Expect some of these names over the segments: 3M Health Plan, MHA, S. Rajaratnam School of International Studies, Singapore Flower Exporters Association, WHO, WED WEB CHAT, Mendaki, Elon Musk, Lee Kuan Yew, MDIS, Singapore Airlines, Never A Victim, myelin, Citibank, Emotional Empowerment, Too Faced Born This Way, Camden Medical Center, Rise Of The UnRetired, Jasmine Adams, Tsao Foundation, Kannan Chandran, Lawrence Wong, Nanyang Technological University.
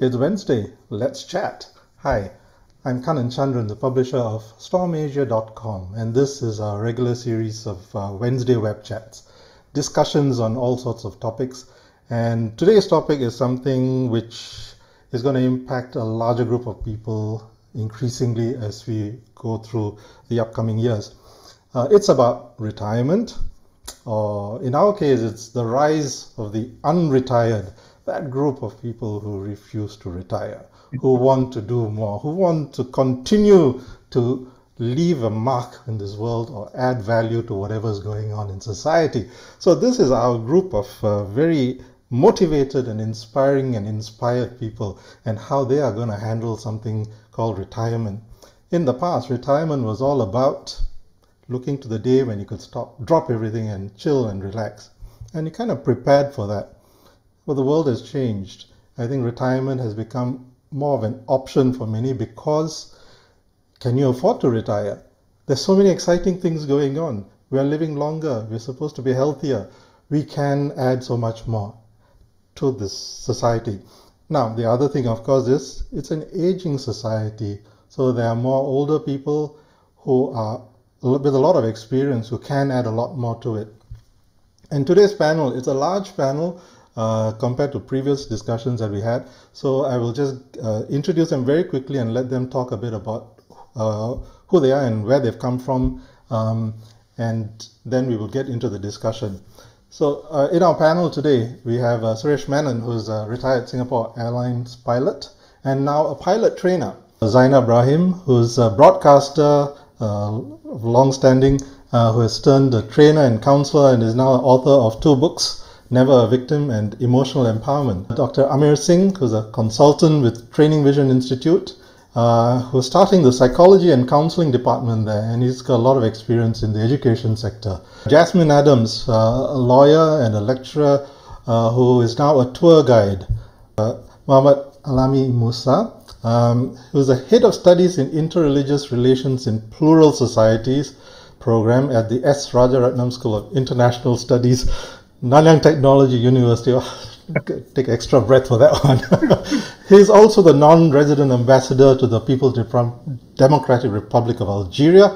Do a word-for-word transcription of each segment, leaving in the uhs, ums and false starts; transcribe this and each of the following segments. It's Wednesday. Let's chat. Hi, I'm Kannan Chandran, the publisher of storm asia dot com, and this is our regular series of uh, Wednesday web chats, discussions on all sorts of topics. And today's topic is something which is going to impact a larger group of people increasingly as we go through the upcoming years. Uh, it's about retirement, or in our case, it's the rise of the unretired, that group of people who refuse to retire, who want to do more, who want to continue to leave a mark in this world or add value to whatever's going on in society. So this is our group of uh, very motivated and inspiring and inspired people, and how they are going to handle something called retirement. In the past, retirement was all about looking to the day when you could stop, drop everything and chill and relax. And you kind of prepared for that. Well, the world has changed. I think retirement has become more of an option for many because can you afford to retire? There's so many exciting things going on. We're living longer. We're supposed to be healthier. We can add so much more to this society. Now, the other thing, of course, is it's an aging society. So there are more older people who are with a lot of experience who can add a lot more to it. And today's panel, it's a large panel uh, compared to previous discussions that we had. So I will just uh, introduce them very quickly and let them talk a bit about uh, who they are and where they've come from. Um, and then we will get into the discussion. So uh, in our panel today, we have uh, Suresh Menon, who is a retired Singapore Airlines pilot and now a pilot trainer. Zainab Rahim, who's a broadcaster, Uh, long-standing, uh, who has turned a trainer and counselor and is now an author of two books, Never A Victim and Emotional Empowerment. Doctor Amir Singh, who is a consultant with Training Vision Institute, uh, who is starting the psychology and counseling department there, and he's got a lot of experience in the education sector. Jasmine Adams, uh, a lawyer and a lecturer, uh, who is now a tour guide. Uh, Mohammad Alami Musa, Um, who's a head of studies in Inter-Religious Relations in Plural Societies program at the S. Rajaratnam School of International Studies, Nanyang Technological University. Take extra breath for that one. He's also the non-resident ambassador to the People's Democratic Republic of Algeria,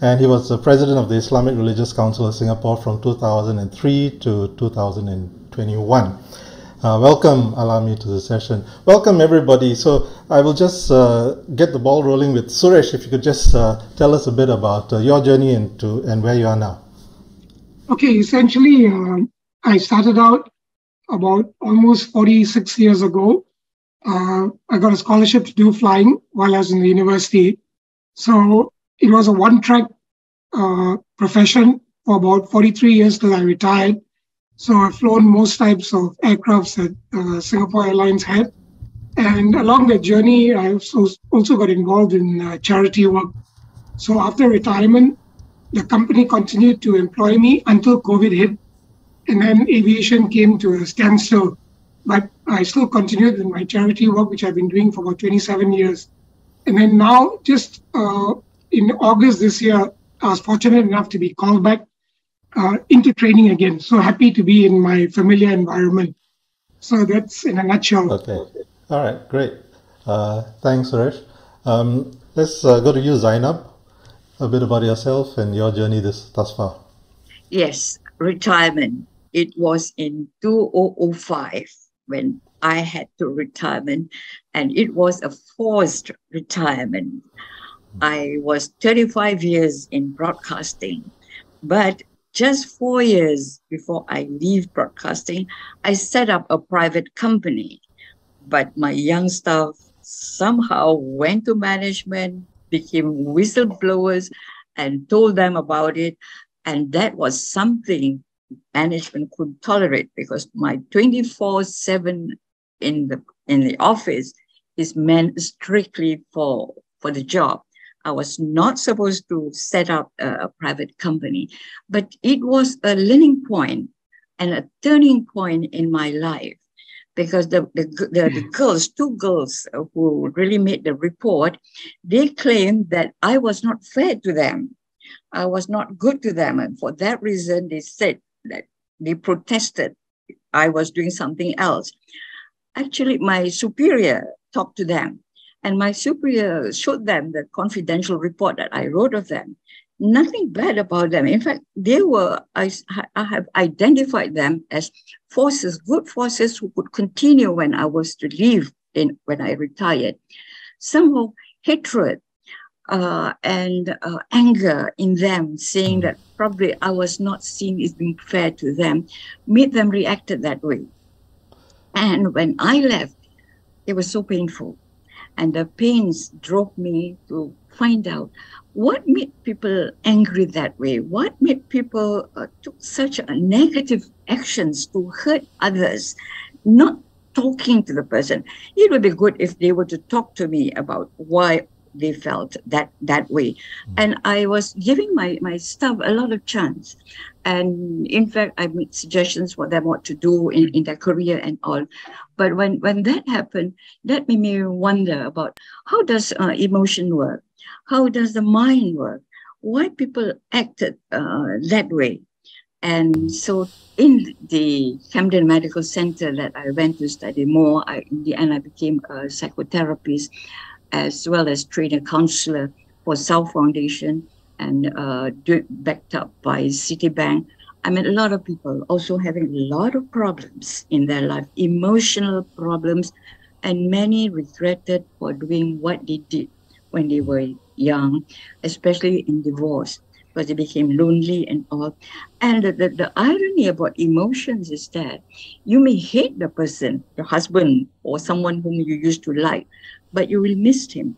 and he was the president of the Islamic Religious Council of Singapore from two thousand three to two thousand twenty-one. Uh, welcome, Alami, to the session. Welcome, everybody. So I will just uh, get the ball rolling with Suresh. If you could just uh, tell us a bit about uh, your journey into and where you are now. Okay, essentially, um, I started out about almost forty-six years ago. Uh, I got a scholarship to do flying while I was in the university. So it was a one-track uh, profession for about forty-three years till I retired. So I've flown most types of aircrafts that uh, Singapore Airlines had. And along that journey, I also, also got involved in uh, charity work. So after retirement, the company continued to employ me until COVID hit. And then aviation came to a standstill. But I still continued in my charity work, which I've been doing for about twenty-seven years. And then now, just uh, in August this year, I was fortunate enough to be called back Uh, into training again. So happy to be in my familiar environment. So that's in a nutshell. Okay. All right. Great. Uh, thanks, Suresh. Um, let's uh, go to you, Zainab. A bit about yourself and your journey this thus far. Yes, retirement. It was in two thousand five when I had to retirement, and it was a forced retirement. I was thirty-five years in broadcasting, but just four years before I leave broadcasting, I set up a private company. But my young staff somehow went to management, became whistleblowers, and told them about it. And that was something management could tolerate, because my twenty-four seven in the in the office is meant strictly for, for the job. I was not supposed to set up a, a private company, but it was a learning point and a turning point in my life, because the, the, the, the girls, two girls who really made the report, they claimed that I was not fair to them. I was not good to them. And for that reason, they said that they protested I was doing something else. actually my superior talked to them, and my superior showed them the confidential report that I wrote of them. Nothing bad about them. In fact, they were, I, I have identified them as forces, good forces who would continue when I was to leave, in, when I retired. Somehow hatred uh, and uh, anger in them, saying that probably I was not seen as being fair to them, made them react that way. And when I left, it was so painful. And the pains drove me to find out what made people angry that way, what made people uh, took such a negative actions to hurt others, not talking to the person. It would be good if they were to talk to me about why they felt that, that way. Mm. And I was giving my, my staff a lot of chance. And in fact, I made suggestions what they want to do in, in their career and all. But when, when that happened, that made me wonder about how does uh, emotion work? How does the mind work? Why people acted uh, that way? And so in the Camden Medical Center that I went to study more, I, in the end I became a psychotherapist as well as trainer counselor for Tsao Foundation, and uh, backed up by Citibank. I met a lot of people also having a lot of problems in their life, emotional problems, and many regretted for doing what they did when they were young, especially in divorce, because they became lonely and all. And the, the, the irony about emotions is that you may hate the person, your husband or someone whom you used to like, but you will miss him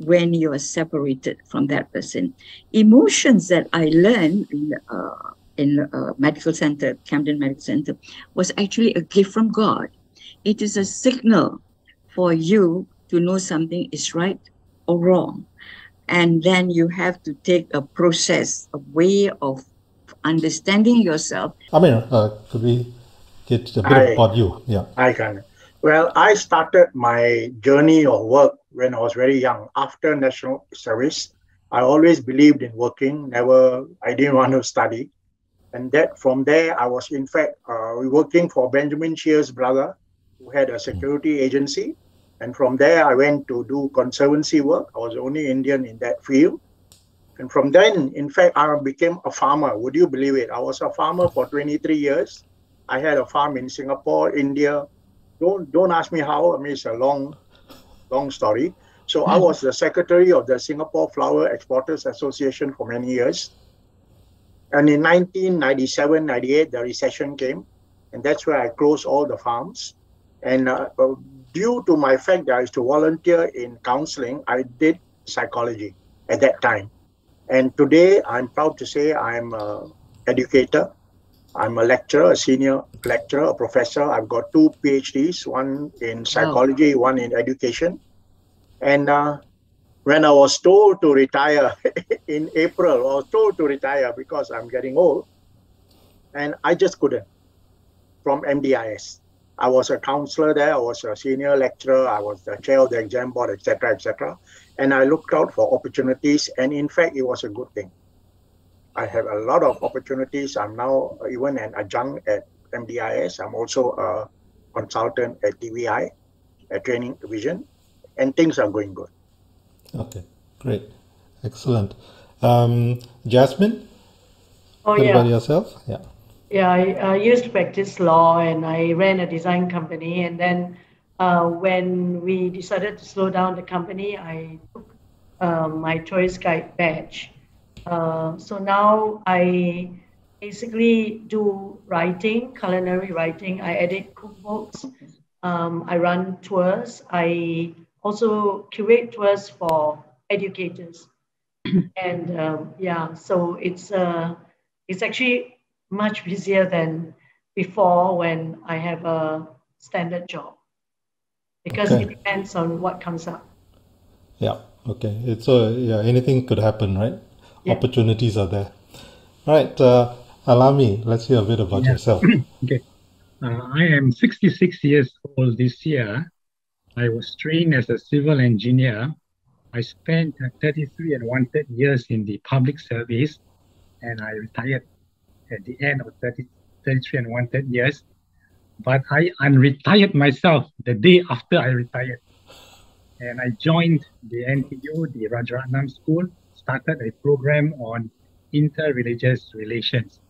when you are separated from that person. Emotions that I learned in uh, in uh, medical center, Camden Medical Center, was actually a gift from God. It is a signal for you to know something is right or wrong. And then you have to take a process, a way of understanding yourself. I mean, uh, could we get a bit I, about you? Yeah, I can. Well, I started my journey or work when I was very young. After national service, I always believed in working. Never, I didn't want to study. And that from there, I was in fact uh, working for Benjamin Shear's brother, who had a security agency. And from there, I went to do conservancy work. I was the only Indian in that field. And from then, in fact, I became a farmer. Would you believe it? I was a farmer for twenty-three years. I had a farm in Singapore, India. Don't don't ask me how. I mean, it's a long, long story. So I was the secretary of the Singapore Flower Exporters Association for many years. And in nineteen ninety-seven, ninety-eight, the recession came. And that's where I closed all the farms. And uh, due to my fact that I used to volunteer in counseling, I did psychology at that time. And today, I'm proud to say I'm an educator. I'm a lecturer, a senior lecturer, a professor. I've got two PhDs, one in psychology, wow. one in education. And uh, when I was told to retire in April, I was told to retire because I'm getting old, and I just couldn't from M D I S. I was a counselor there. I was a senior lecturer. I was the chair of the exam board, et cetera, et cetera. And I looked out for opportunities. And in fact, it was a good thing. I have a lot of opportunities. I'm now even an adjunct at M D I S. I'm also a consultant at T V I, at Training Vision, and things are going good. Okay, great, excellent. Um, Jasmine, oh, yeah. about yourself? Yeah. Yeah, I, I used to practice law, and I ran a design company. And then uh, when we decided to slow down the company, I took uh, my tourist guide badge. Uh, so now I basically do writing, culinary writing. I edit cookbooks. Um, I run tours. I also curate tours for educators. And um, yeah, so it's uh, it's actually much busier than before when I have a standard job, because okay. it depends on what comes up. Yeah. Okay. It's uh, yeah. Anything could happen, right? Yeah. Opportunities are there. All right, uh, Alami, let's hear a bit about yeah. yourself. Okay, uh, I am sixty-six years old this year. I was trained as a civil engineer. I spent thirty-three and one-third years in the public service, and I retired at the end of thirty-three and one-third years. but I unretired myself the day after I retired. And I joined the N T U, the Rajaratnam School, started a program on inter-religious relations.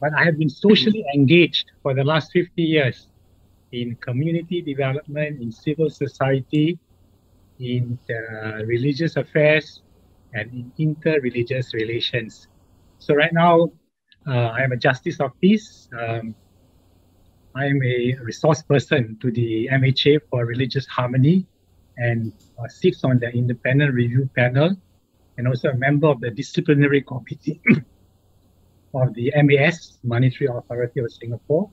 But I have been socially engaged for the last fifty years in community development, in civil society, in uh, religious affairs, and in inter-religious relations. So right now, uh, I am a Justice of Peace. Um, I am a resource person to the M H A for Religious Harmony and uh, sits on the Independent Review Panel, and also a member of the Disciplinary Committee of the M A S, Monetary Authority of Singapore.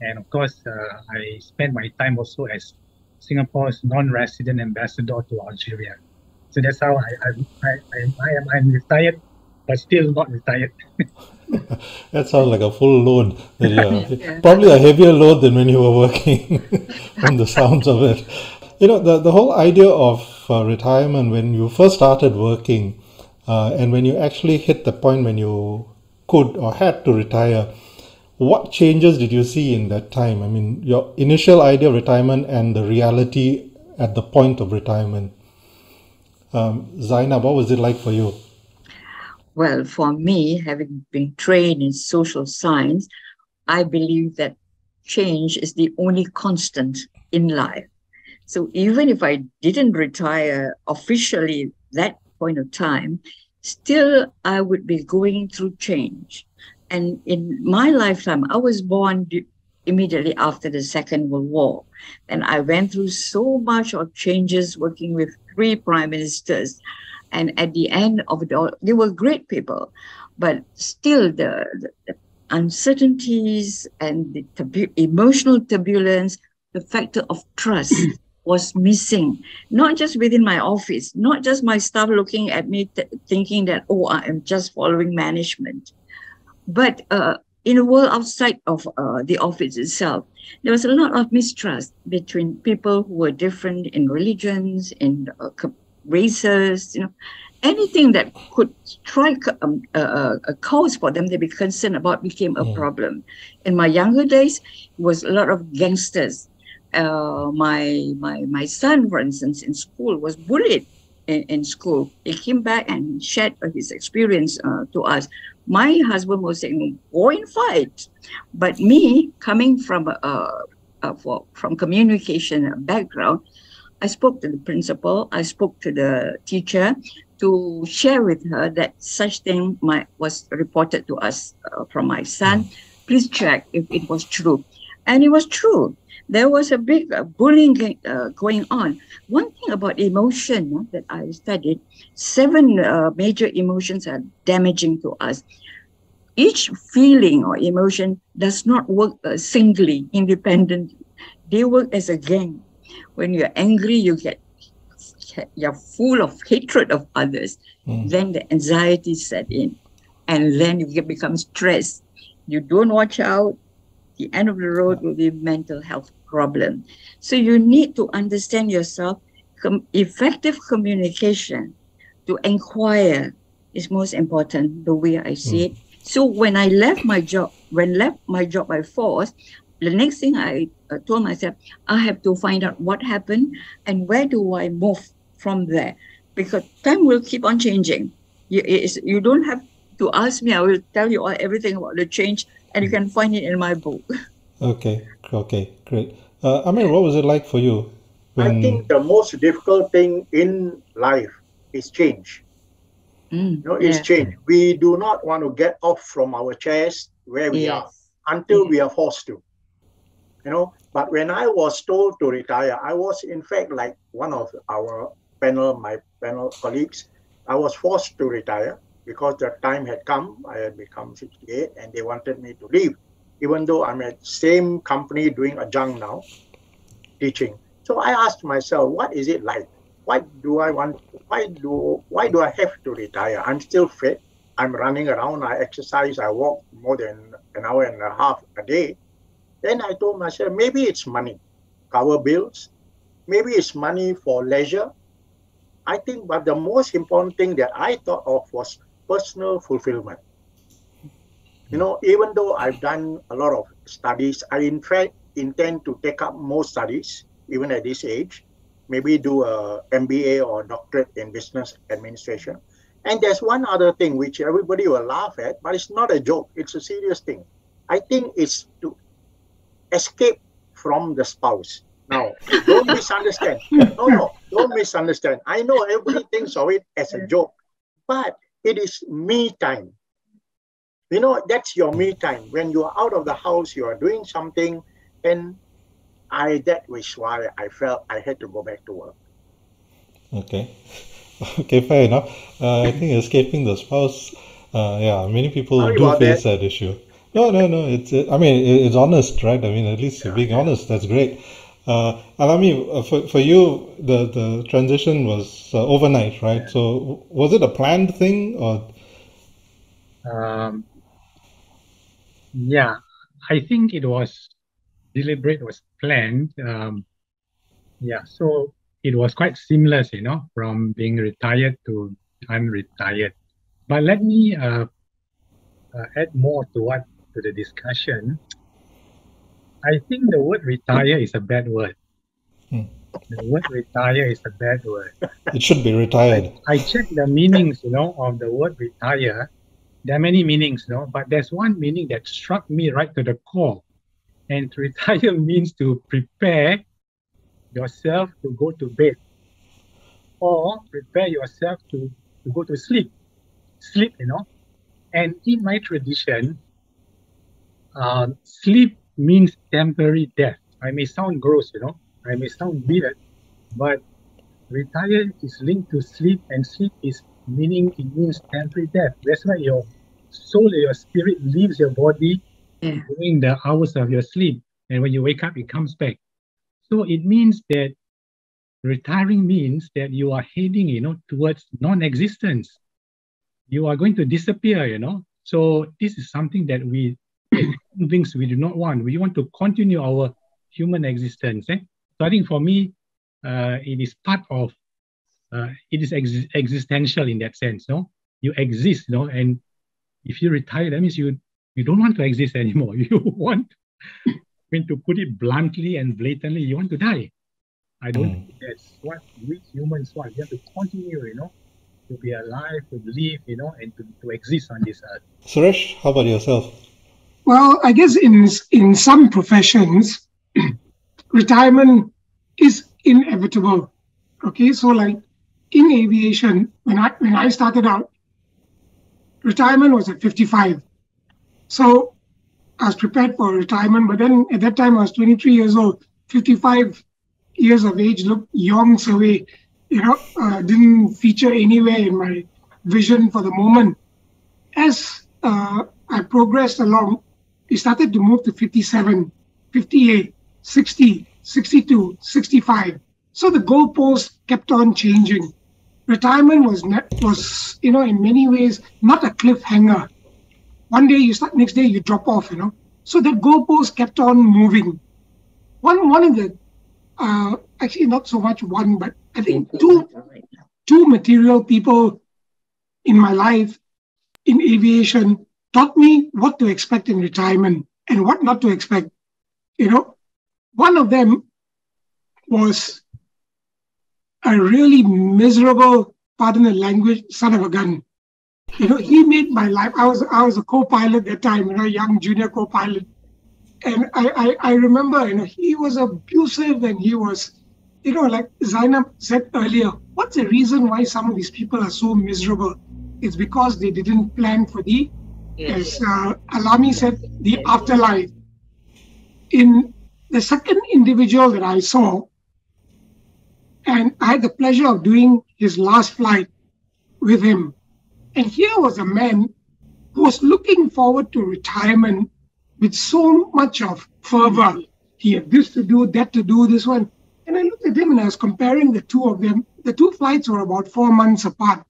And of course, uh, I spend my time also as Singapore's non-resident ambassador to Algeria. So that's how I, I, I, I, I am I'm retired, but still not retired. That sounds like a full load. That you're, yeah. Probably a heavier load than when you were working, from the sounds of it. You know, the, the whole idea of uh, retirement when you first started working uh, and when you actually hit the point when you could or had to retire, what changes did you see in that time? I mean, your initial idea of retirement and the reality at the point of retirement. Um, Zainab, what was it like for you? Well, for me, having been trained in social science, I believe that change is the only constant in life. So even if I didn't retire officially at that point of time, still I would be going through change. And in my lifetime, I was born immediately after the Second World War. And I went through so much of changes working with three prime ministers. And at the end of it all, they were great people. But still, the, the, the uncertainties and the tubu- emotional turbulence, the factor of trust was missing, not just within my office, not just my staff looking at me th thinking that, oh, I am just following management, but uh, in a world outside of uh, the office itself, there was a lot of mistrust between people who were different in religions, in uh, races, you know, anything that could strike um, a, a cause for them to be concerned about became a yeah. problem. In my younger days, it was a lot of gangsters. Uh, my my my son, for instance, in school was bullied in, in school. He came back and shared his experience uh, to us. My husband was saying, "Go and fight," but me, coming from uh, uh for, from communication background, I spoke to the principal. I spoke to the teacher to share with her that such thing might, was reported to us uh, from my son. Please check if it was true, and it was true. There was a big uh, bullying uh, going on. One thing about emotion uh, that I studied, seven uh, major emotions are damaging to us. Each feeling or emotion does not work uh, singly, independently. They work as a gang. When you're angry, you get, you're full of hatred of others. Mm. Then the anxiety set in, and then you become stressed. You don't watch out. The end of the road will be mental health problem. So you need to understand yourself. Com effective communication to inquire is most important, the way I see it. So when I left my job, when left my job by force, the next thing I uh, told myself, I have to find out what happened and where do I move from there, because time will keep on changing. You, you don't have to ask me. I will tell you all, everything about the change. And you can find it in my book. Okay, okay, great. Uh, Amir, what was it like for you? When... I think the most difficult thing in life is change. Mm, no, yeah. It's change. We do not want to get off from our chairs where we yes. are until yes. we are forced to. You know, but when I was told to retire, I was in fact like one of our panel, my panel colleagues. I was forced to retire. Because the time had come, I had become sixty-eight, and they wanted me to leave, even though I'm at the same company doing adjunct now, teaching. So I asked myself, what is it like? Why do I want? Why do why do I have to retire? I'm still fit. I'm running around. I exercise. I walk more than an hour and a half a day. Then I told myself, maybe it's money, cover bills. Maybe it's money for leisure. I think, but the most important thing that I thought of was personal fulfillment. You know, even though I've done a lot of studies, I in fact intend to take up more studies, even at this age, maybe do a M B A or doctorate in business administration. And there's one other thing which everybody will laugh at, but it's not a joke. It's a serious thing. I think it's to escape from the spouse. Now, don't misunderstand. No, no, don't misunderstand. I know everybody thinks of it as a joke, but it is me time. You know, that's your me time. When you are out of the house, you are doing something, and I, that was why I felt I had to go back to work. Okay. Okay, fair enough. Uh, I think escaping the spouse, uh, yeah, many people Sorry do face that. that issue. No, no, no. It's, I mean, it's honest, right? I mean, at least yeah, being yeah. honest, that's great. Uh, Alami, for, for you, the, the transition was uh, overnight, right? So was it a planned thing or? Um, yeah, I think it was deliberate, it was planned. Um, yeah, so it was quite seamless, you know, from being retired to I'm retired. But let me uh, uh, add more to what to the discussion. I think the word retire is a bad word. Hmm. The word retire is a bad word. It should be retired. I, I checked the meanings, you know, of the word retire. There are many meanings, you know, but there's one meaning that struck me right to the core. And to retire means to prepare yourself to go to bed or prepare yourself to, to go to sleep. Sleep, you know. And in my tradition, uh, sleep means temporary death. I may sound gross, you know, I may sound weird, but retire is linked to sleep, and sleep is meaning it means temporary death. That's why your soul, your spirit leaves your body mm. during the hours of your sleep, and when you wake up, it comes back. So it means that retiring means that you are heading, you know, towards non-existence. You are going to disappear, you know. So this is something that we things we do not want. We want to continue our human existence. Eh? So I think for me, uh, it is part of, uh, it is ex existential in that sense. No, you exist, no, and if you retire, that means you you don't want to exist anymore. You want, I mean, to put it bluntly and blatantly, you want to die. I don't mm. think that's what we humans want. You have to continue, you know, to be alive, to live, you know, and to, to exist on this earth. Suresh, how about yourself? Well, I guess in, in some professions, retirement is inevitable, okay? So like in aviation, when I, when I started out, retirement was at fifty-five. So I was prepared for retirement, but then at that time I was twenty-three years old, fifty-five years of age, looked yonks away, you know, uh, didn't feature anywhere in my vision for the moment. As uh, I progressed along, we started to move to fifty-seven, fifty-eight, sixty, sixty-two, sixty-five. So the goalposts kept on changing. Retirement was, not, was, you know, in many ways, not a cliffhanger. One day you start, next day you drop off, you know. So that goalposts kept on moving. One, one of the, uh, actually not so much one, but I think two, two material people in my life, in aviation, taught me what to expect in retirement and what not to expect. You know, one of them was a really miserable, pardon the language, son of a gun. You know, he made my life. I was I was a co-pilot at that time, you know, young junior co-pilot. And I, I, I remember, you know, he was abusive and he was, you know, like Zainab said earlier, what's the reason why some of these people are so miserable? It's because they didn't plan for the, as uh, Alami said, the afterlife. In the second individual that I saw, and I had the pleasure of doing his last flight with him. And here was a man who was looking forward to retirement with so much of fervor. He had this to do, that to do, this one. And I looked at him and I was comparing the two of them. The two flights were about four months apart.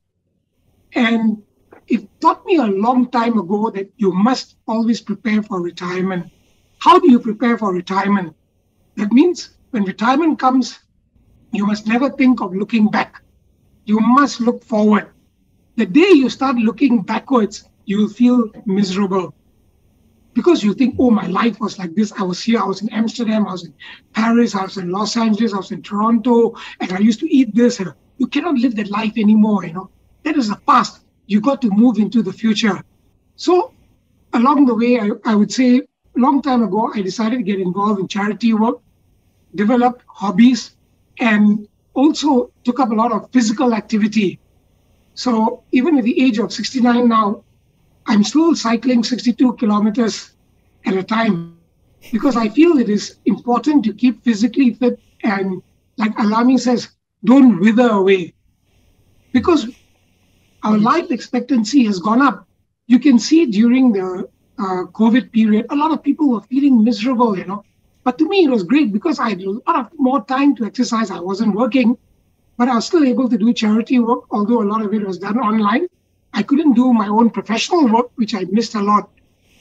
And it taught me a long time ago that you must always prepare for retirement. How do you prepare for retirement? That means when retirement comes, you must never think of looking back. You must look forward. The day you start looking backwards, you will feel miserable. because you think, oh, my life was like this. I was here, I was in Amsterdam, I was in Paris, I was in Los Angeles, I was in Toronto, and I used to eat this. And you cannot live that life anymore, you know. That is the past. You got to move into the future. So along the way, I, I would say, a long time ago, I decided to get involved in charity work, developed hobbies, and also took up a lot of physical activity. So even at the age of sixty-nine now, I'm still cycling sixty-two kilometers at a time because I feel it is important to keep physically fit. And like Alami says, don't wither away, because our life expectancy has gone up. You can see during the uh, COVID period, a lot of people were feeling miserable, you know. But to me, it was great because I had a lot more time to exercise. I wasn't working, but I was still able to do charity work, although a lot of it was done online. I couldn't do my own professional work, which I missed a lot,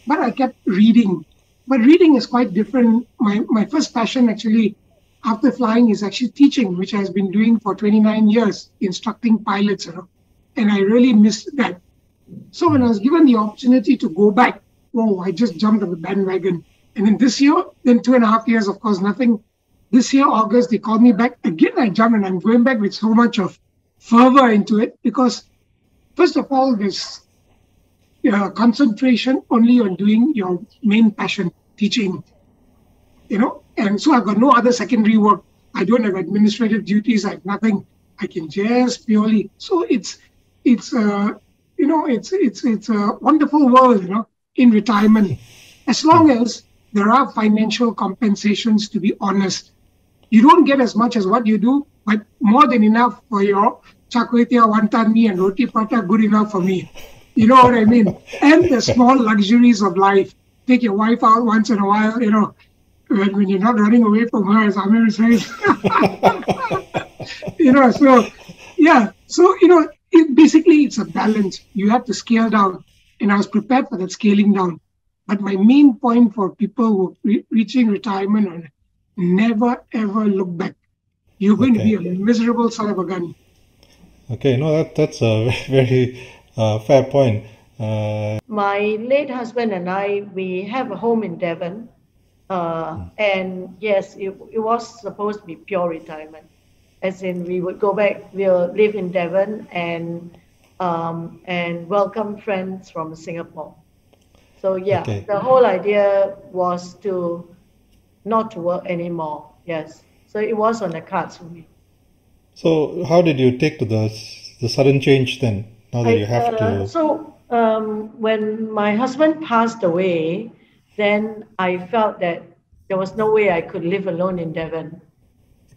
but I kept reading. But reading is quite different. My, my first passion actually after flying is actually teaching, which I've been doing for twenty-nine years, instructing pilots, you know, and I really missed that. So when I was given the opportunity to go back, oh, I just jumped on the bandwagon. And then this year, then two and a half years, of course, nothing. This year, August, they called me back. Again, I jumped and I'm going back with so much of fervor into it because first of all, there's you know, concentration only on doing your main passion, teaching, you know. And so I've got no other secondary work. I don't have administrative duties. I have nothing. I can just purely. So it's, it's uh, you know, it's, it's, it's a wonderful world, you know, in retirement, as long as there are financial compensations, to be honest. You don't get as much as what you do, but more than enough for your char kway teow, wonton mee and roti prata, good enough for me. You know what I mean? And the small luxuries of life. Take your wife out once in a while, you know, when, when you're not running away from her, as Amir says. You know, so, yeah. So, you know, it, basically it's a balance. You have to scale down. And I was prepared for that scaling down. But my main point for people who are re reaching retirement on never ever look back. You're going okay. to be a miserable son of a gun. Okay, no, that, that's a very uh, fair point. Uh... My late husband and I, we have a home in Devon. Uh, hmm. And yes, it, it was supposed to be pure retirement. As in, we would go back, we'll live in Devon and, um, and welcome friends from Singapore. So yeah, okay. The whole idea was to not to work anymore. Yes, so it was on the cards for me. So how did you take to the the sudden change then? Now that I, you have uh, to. So um, when my husband passed away, then I felt that there was no way I could live alone in Devon,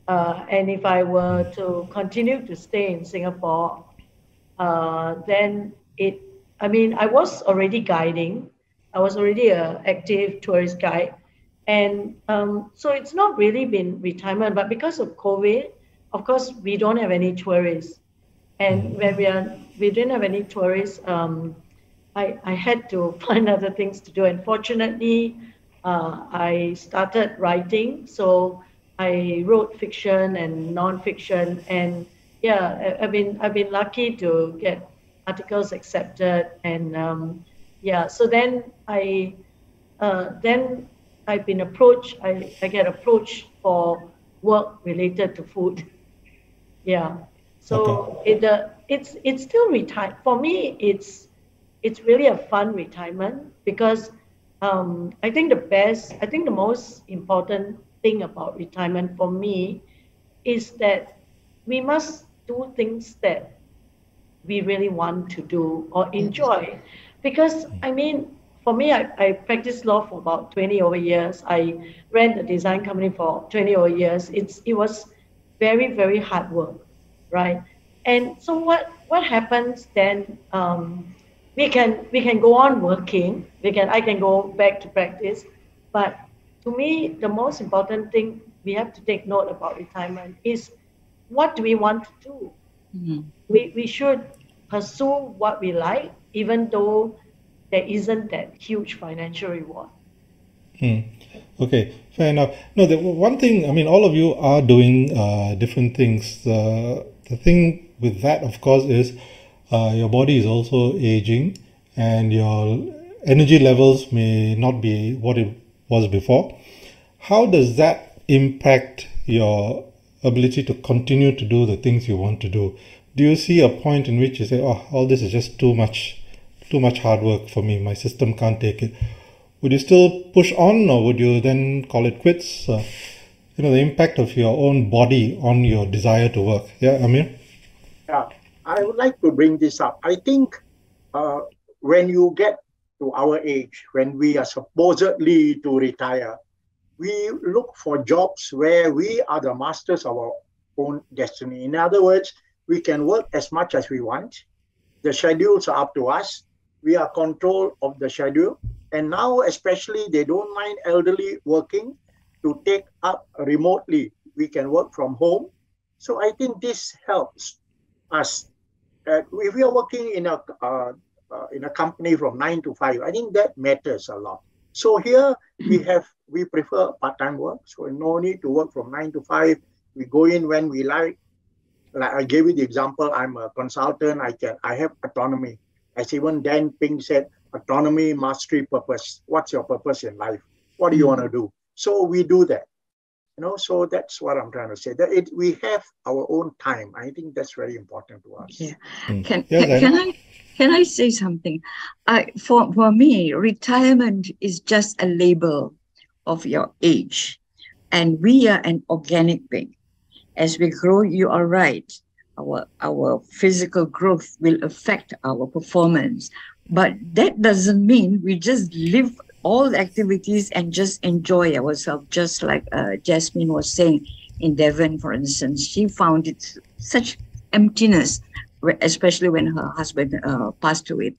uh, and if I were to continue to stay in Singapore, uh, then it. I mean, I was already guiding. I was already an active tourist guide. And um, so it's not really been retirement, but because of COVID, of course, we don't have any tourists. And when we, are, we didn't have any tourists, um, I, I had to find other things to do. And fortunately, uh, I started writing. So I wrote fiction and non-fiction. And yeah, I, I've been, I've been lucky to get articles accepted and, um, yeah, so then I, uh, then I've been approached, I, I get approached for work related to food. Yeah, so okay. it, uh, it's it's still retire. For me, it's it's really a fun retirement because um, I think the best, I think the most important thing about retirement for me is that we must do things that we really want to do or enjoy. Because, I mean, for me, I, I practiced law for about twenty over years. I ran the design company for twenty over years. It's, it was very, very hard work, right? And so what, what happens then, um, we can, we can go on working. We can, I can go back to practice. But to me, the most important thing we have to take note about retirement is what do we want to do? Mm-hmm. We, we should pursue what we like, even though there isn't that huge financial reward. Hmm. Okay, fair enough. No, the one thing, I mean, all of you are doing uh, different things. Uh, the thing with that, of course, is uh, your body is also aging and your energy levels may not be what it was before. How does that impact your ability to continue to do the things you want to do? Do you see a point in which you say, oh, all this is just too much, too much hard work for me, my system can't take it? Would you still push on, or would you then call it quits? Uh, you know, the impact of your own body on your desire to work. Yeah, Amir? Yeah, I would like to bring this up. I think uh, when you get to our age, when we are supposedly to retire, we look for jobs where we are the masters of our own destiny. In other words, we can work as much as we want. The schedules are up to us. We are control of the schedule. And now especially, they don't mind elderly working to take up remotely. We can work from home. So I think this helps us. Uh, if we are working in a, uh, uh, in a company from nine to five, I think that matters a lot. So here we have, we prefer part-time work. So no need to work from nine to five. We go in when we like. Like I gave you the example, I'm a consultant, I can, I have autonomy. As even Dan Ping said, autonomy, mastery, purpose. What's your purpose in life? What do you want to do? So we do that. You know, so that's what I'm trying to say. That it, we have our own time. I think that's very important to us. Yeah. Mm. Can, yeah, can, can I can I say something? I for for me, retirement is just a label of your age. And we are an organic being. As we grow, you are right, our, our physical growth will affect our performance. But that doesn't mean we just live all the activities and just enjoy ourselves, just like uh, Jasmine was saying in Devon, for instance. She found it such emptiness, especially when her husband uh, passed away.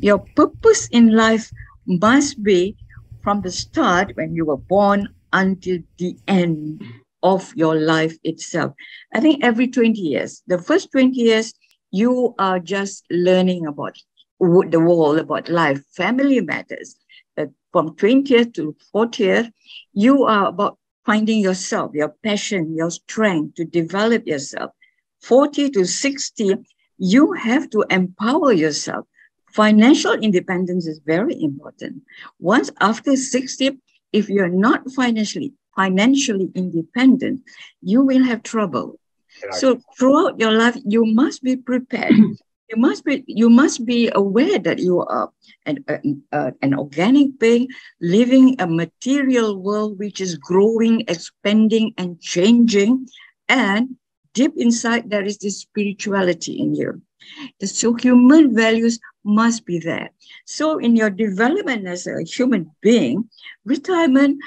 Your purpose in life must be from the start, when you were born, until the end of your life itself. I think every twenty years, the first twenty years, you are just learning about the world, about life, family matters. Uh, from twentieth to fortieth, you are about finding yourself, your passion, your strength to develop yourself. forty to sixty, you have to empower yourself. Financial independence is very important. Once after sixty, if you're not financially financially independent, you will have trouble. Right. So throughout your life, you must be prepared. You must be, you must be aware that you are an, uh, uh, an organic being living a material world which is growing, expanding, and changing. And deep inside, there is this spirituality in you. So human values must be there. So in your development as a human being, retirement,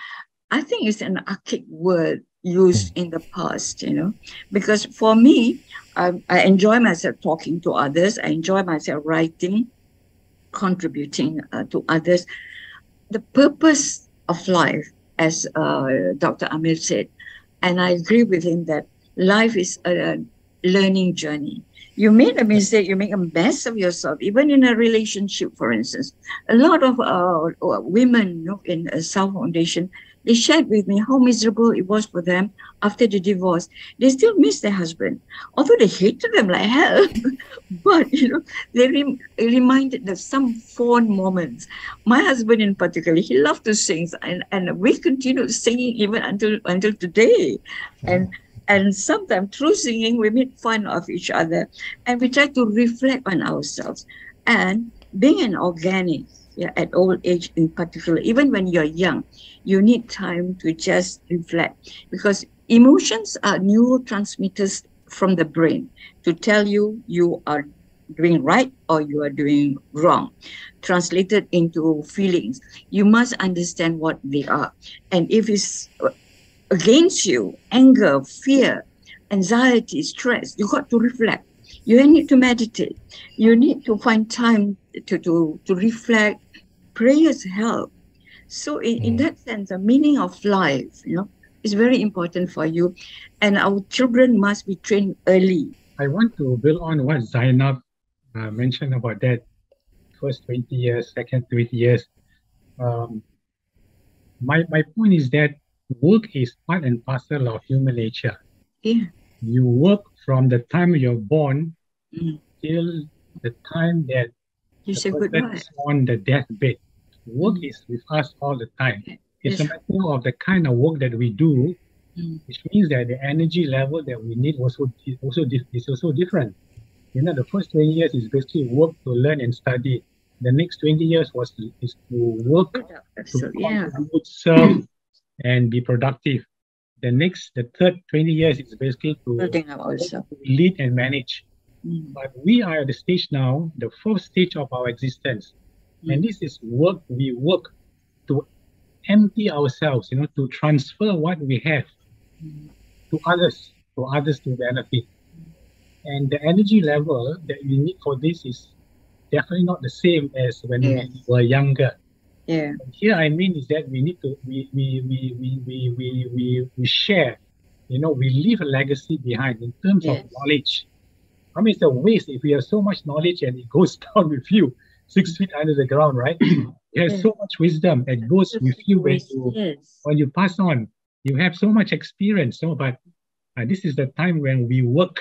I think it's an archaic word used in the past, you know, because for me, I, I enjoy myself talking to others. I enjoy myself writing, contributing uh, to others. The purpose of life, as uh, Doctor Amir said, and I agree with him that life is a learning journey. You made a mistake, you make a mess of yourself, even in a relationship, for instance. A lot of uh, women, you know, in uh, Tsao Foundation, they shared with me how miserable it was for them after the divorce. They still miss their husband, although they hated them like hell. But, you know, they re reminded of some fond moments. My husband in particular, he loved to sing, and, and we continued singing even until until today. And and sometimes through singing, we made fun of each other, and we try to reflect on ourselves. And being an organic, yeah, at old age in particular, even when you're young, you need time to just reflect, because emotions are neurotransmitters from the brain to tell you you are doing right or you are doing wrong. Translated into feelings, you must understand what they are. And if it's against you, anger, fear, anxiety, stress, you got to reflect. You need to meditate. You need to find time to, to, to reflect. Prayers help. So in, mm. in that sense, the meaning of life, you know, is very important for you. And our children must be trained early. I want to build on what Zainab uh, mentioned about that. First twenty years, second twenty years. Um, my, my point is that work is part and parcel of human nature. Yeah. You work from the time you're born mm. till the time that you the say goodbye on the deathbed. Work mm. is with us all the time. It's yes. a matter of the kind of work that we do, mm. which means that the energy level that we need also also is also different. You know, the first twenty years is basically work to learn and study. The next twenty years was to, is to work, to yeah. contribute, serve, and be productive. The next, the third twenty years is basically to also. lead and manage. Mm. But we are at the stage now, the fourth stage of our existence. Mm. And this is work, we work to empty ourselves, you know, to transfer what we have mm. to others, to others to benefit. Mm. And the energy level that we need for this is definitely not the same as when yes. we were younger. Yeah. And here I mean is that we need to, we, we, we, we, we, we, we, we share, you know, we leave a legacy behind in terms yes. of knowledge. I mean, it's a waste if you have so much knowledge and it goes down with you six feet under the ground, right? You have yes. so much wisdom that goes with you when you, yes. when you pass on. You have so much experience. So, but uh, this is the time when we work,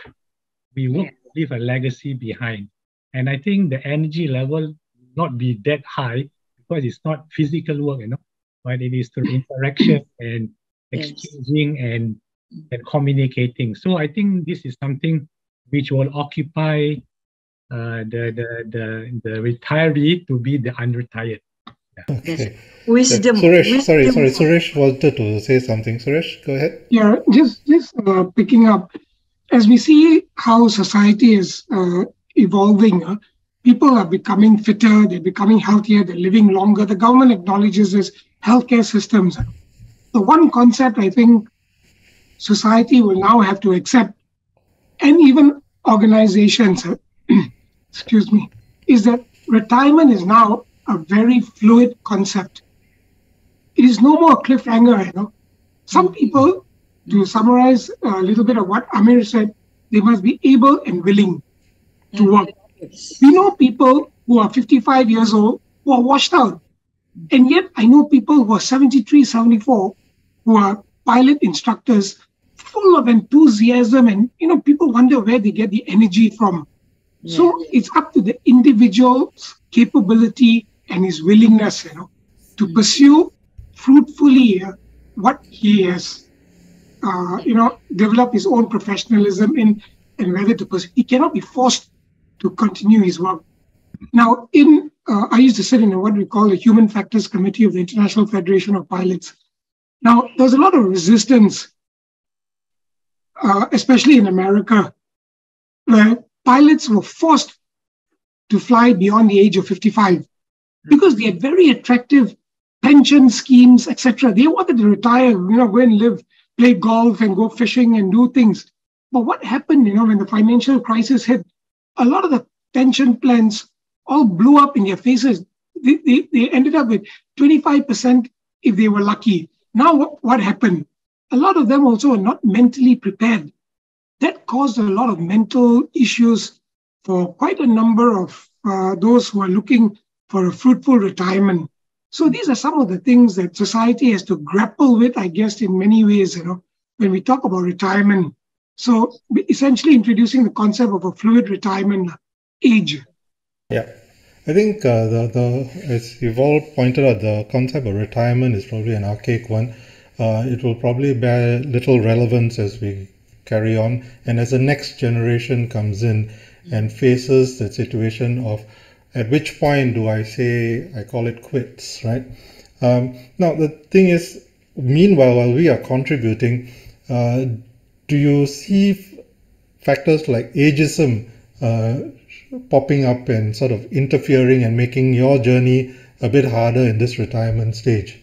we work yeah. to leave a legacy behind. And I think the energy level will not be that high because it's not physical work, you know, but it is through interaction and exchanging yes. and, and communicating. So I think this is something which will occupy uh, the, the the the retiree to be the unretired. Yeah. Okay. Wisdom. Yeah. Suresh, Wisdom. sorry, sorry, Suresh wanted to say something. Suresh, go ahead. Yeah, just just uh, picking up as we see how society is uh, evolving. Uh, people are becoming fitter. They're becoming healthier. They're living longer. The government acknowledges this. Healthcare systems. The one concept I think society will now have to accept, and even organizations, excuse me, is that retirement is now a very fluid concept. It is no more a cliffhanger, you know. Some people, to summarize a little bit of what Amir said, they must be able and willing to work. We know people who are fifty-five years old who are washed out. And yet I know people who are seventy-three, seventy-four, who are pilot instructors, full of enthusiasm, and you know, people wonder where they get the energy from. Yeah. So it's up to the individual's capability and his willingness, you know, to mm. pursue fruitfully uh, what he has, uh, you know, develop his own professionalism in, and whether to pursue. He cannot be forced to continue his work. Now, in uh, I used to sit in what we call the Human Factors Committee of the International Federation of Pilots. Now, there's a lot of resistance. Uh, especially in America, where pilots were forced to fly beyond the age of fifty-five because they had very attractive pension schemes, et cetera. They wanted to retire, you know, go and live, play golf and go fishing and do things. But what happened, you know, when the financial crisis hit, a lot of the pension plans all blew up in their faces. They, they, they ended up with twenty-five percent if they were lucky. Now, what, what happened? A lot of them also are not mentally prepared. That caused a lot of mental issues for quite a number of uh, those who are looking for a fruitful retirement. So these are some of the things that society has to grapple with, I guess, in many ways, you know, when we talk about retirement. So essentially introducing the concept of a fluid retirement age. Yeah. I think uh, the, the, as you've all pointed out, the concept of retirement is probably an archaic one. Uh, it will probably bear little relevance as we carry on, and as the next generation comes in and faces the situation of at which point do I say, I call it quits, right? Um, now, the thing is, meanwhile, while we are contributing, uh, do you see factors like ageism uh, popping up and sort of interfering and making your journey a bit harder in this retirement stage?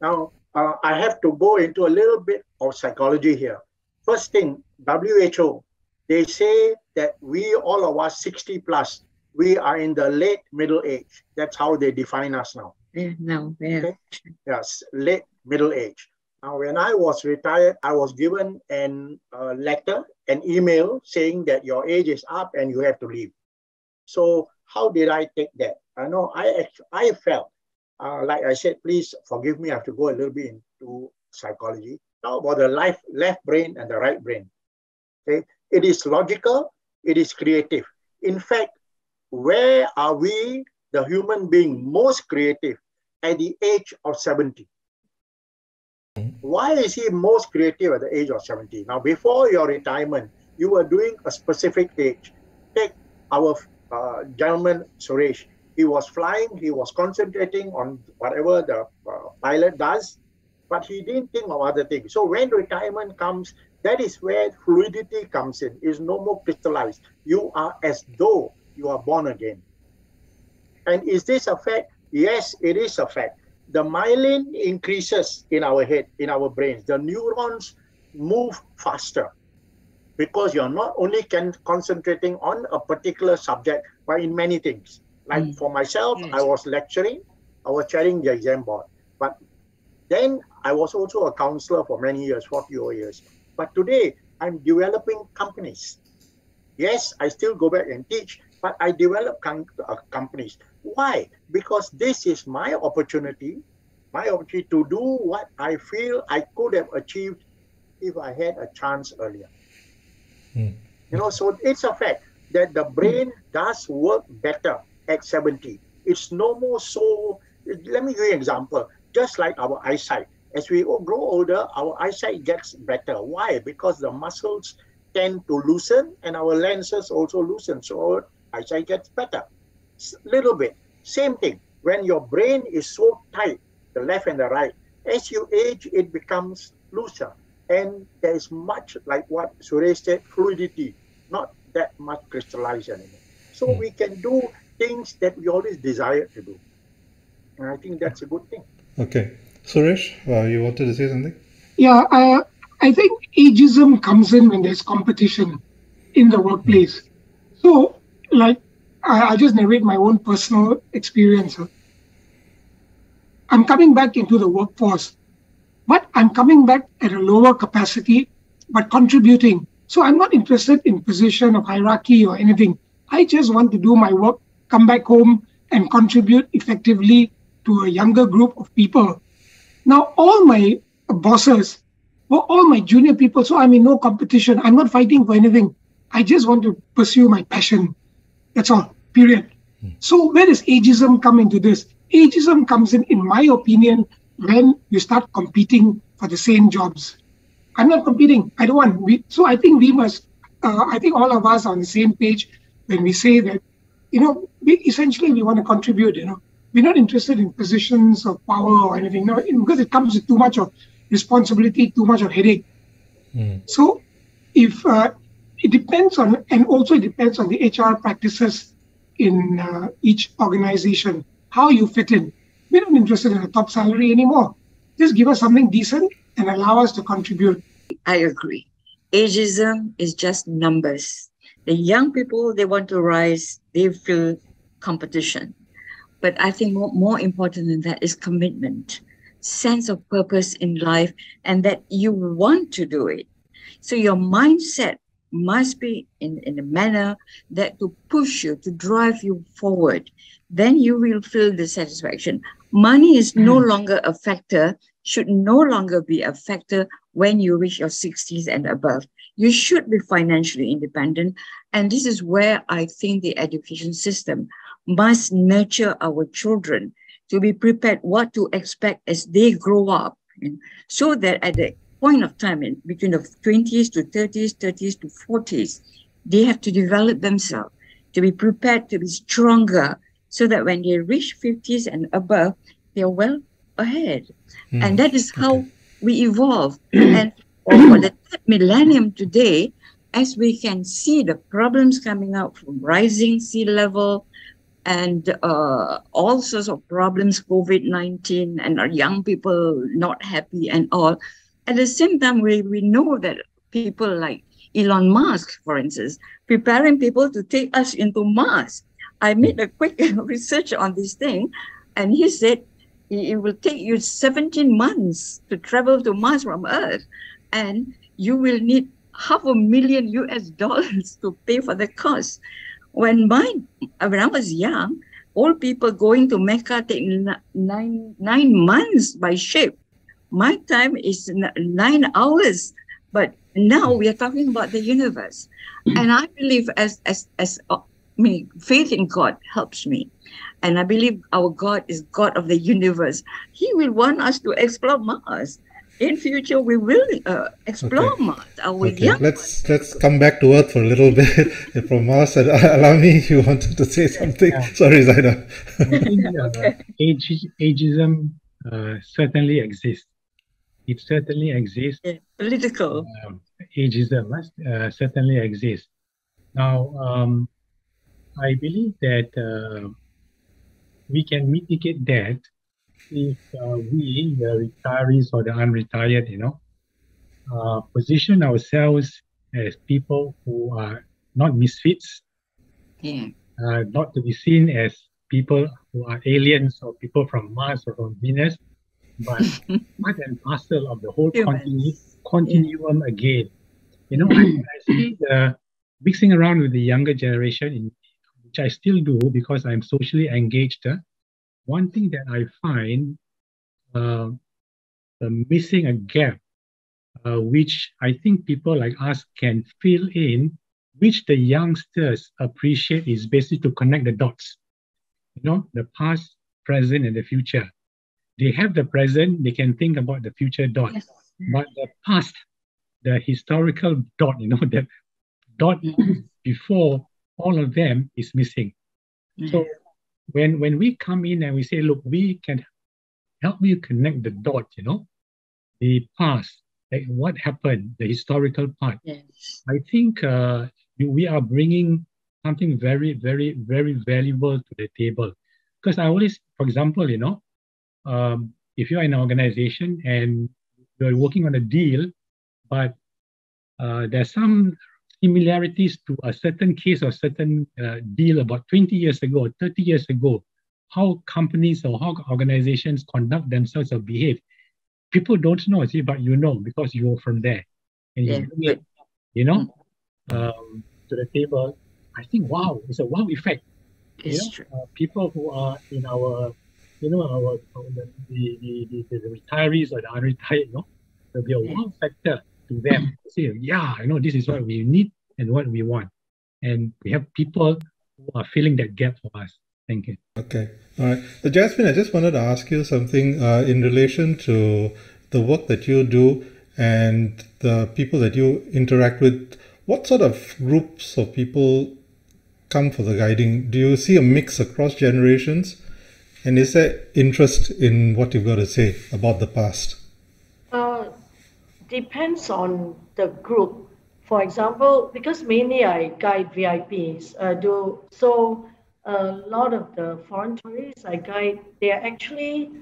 Now, Uh, I have to go into a little bit of psychology here. First thing, W H O, they say that we, all of us sixty plus, we are in the late middle age. That's how they define us now. Yeah, no, yeah. Okay? Yes, late middle age. Now, when I was retired, I was given an uh, letter, an email saying that your age is up and you have to leave. So how did I take that? I know I, I felt. Uh, like I said, please forgive me, I have to go a little bit into psychology. Now about the life, left brain and the right brain. Okay? It is logical, it is creative. In fact, where are we, the human being most creative at the age of seventy. Why is he most creative at the age of seventy? Now, before your retirement, you were doing a specific age. Take our uh, gentleman Suresh. He was flying, he was concentrating on whatever the uh, pilot does, but he didn't think of other things. So when retirement comes, that is where fluidity comes in. It's no more crystallized. You are as though you are born again. And is this a fact? Yes, it is a fact. The myelin increases in our head, in our brains. The neurons move faster because you're not only can concentrating on a particular subject, but in many things. Like mm. for myself, yes. I was lecturing, I was chairing the exam board. But then I was also a counselor for many years, forty years. But today, I'm developing companies. Yes, I still go back and teach, but I develop com uh, companies. Why? Because this is my opportunity, my opportunity to do what I feel I could have achieved if I had a chance earlier. Mm. You know, so it's a fact that the brain mm. does work better at seventy. It's no more so, let me give you an example, just like our eyesight. As we grow older, our eyesight gets better. Why? Because the muscles tend to loosen and our lenses also loosen. So our eyesight gets better. Little bit. Same thing. When your brain is so tight, the left and the right, as you age, it becomes looser. And there is much, like what Suresh said, fluidity, not that much crystallized anymore. So we can do things that we always desire to do. And I think that's a good thing. Okay. Suresh, uh, you wanted to say something? Yeah, I, I think ageism comes in when there's competition in the workplace. Mm. So, like, I, I just narrate my own personal experience. I'm coming back into the workforce, but I'm coming back at a lower capacity, but contributing. So I'm not interested in position or hierarchy or anything. I just want to do my work, come back home and contribute effectively to a younger group of people. Now, all my bosses were all my junior people, so I'm in no competition. I'm not fighting for anything. I just want to pursue my passion. That's all, period. Mm. So where does ageism come into this? Ageism comes in, in my opinion, when you start competing for the same jobs. I'm not competing. I don't want. We, so I think we must, uh, I think all of us are on the same page when we say that, you know, we, essentially we want to contribute, you know. We're not interested in positions of power or anything, no, because it comes with too much of responsibility, too much of headache. Mm. So if uh, it depends on, and also it depends on the H R practices in uh, each organization, how you fit in. We're not interested in a top salary anymore. Just give us something decent and allow us to contribute. I agree. Ageism is just numbers. The young people, they want to rise, they feel competition. But I think more, more important than that is commitment, sense of purpose in life, and that you want to do it. So your mindset must be in, in a manner that to push you, to drive you forward. Then you will feel the satisfaction. Money is no longer a factor, should no longer be a factor when you reach your sixties and above. You should be financially independent. And this is where I think the education system must nurture our children to be prepared what to expect as they grow up, so that at the point of time in between the twenties to thirties, thirties to forties, they have to develop themselves, to be prepared to be stronger, so that when they reach fifties and above, they are well ahead. Mm. And that is how okay. we evolve. And for the third millennium today, as we can see the problems coming out from rising sea level, and uh, all sorts of problems, COVID nineteen, and our young people not happy and all. At the same time, we, we know that people like Elon Musk, for instance, preparing people to take us into Mars. I made a quick research on this thing, and he said it will take you seventeen months to travel to Mars from Earth, and you will need half a million U S dollars to pay for the cost. When my, when I was young, old people going to Mecca take nine, nine months by ship. My time is nine hours, but now we are talking about the universe. And I believe as, as, as I mean, faith in God helps me. And I believe our God is God of the universe. He will want us to explore Mars. In future, we will uh, explore okay. Mars. Our okay. young let's ones. let's come back to Earth for a little bit from Mars. And Alami, you wanted to say something? Yeah. Sorry, Zainab. okay. Age, ageism uh, certainly exists. It certainly exists. Yeah. Political um, ageism uh, certainly exists. Now, um, I believe that uh, we can mitigate that if uh, we, the retirees or the unretired, you know, uh, position ourselves as people who are not misfits, yeah. uh, not to be seen as people who are aliens or people from Mars or from Venus, but part and parcel of the whole continu continuum yeah. again. You know, I, I see the mixing around with the younger generation, in, which I still do because I'm socially engaged. Uh, One thing that I find uh, uh, missing a gap, uh, which I think people like us can fill in, which the youngsters appreciate, is basically to connect the dots. You know, the past, present, and the future. They have the present, they can think about the future dot. Yes. But the past, the historical dot, you know, the dot before all of them is missing. Mm-hmm. So When when we come in and we say, look, we can help you connect the dot, you know, the past, like what happened, the historical part. Yes. I think uh, we are bringing something very, very, very valuable to the table. Because I always, for example, you know, um, if you're in an organization and you're working on a deal, but uh, there's some similarities to a certain case or certain uh, deal about twenty years ago, thirty years ago, how companies or how organizations conduct themselves or behave. People don't know, see, but you know, because you're from there. And yeah. you bring it, you know, um, to the table. I think, wow, it's a wow effect. It's true. Uh, people who are in our, you know, our, our the, the, the, the retirees or the unretired, you know, there'll be a wow factor to them. Say, yeah, I know this is what we need and what we want. And we have people who are filling that gap for us. Thank you. Okay. All right. So Jasmine, I just wanted to ask you something uh, in relation to the work that you do and the people that you interact with. What sort of groups of people come for the guiding? Do you see a mix across generations? And is there interest in what you've got to say about the past? Uh, depends on the group. For example, because mainly I guide V I Ps, uh, do so a lot of the foreign tourists I guide, they are actually,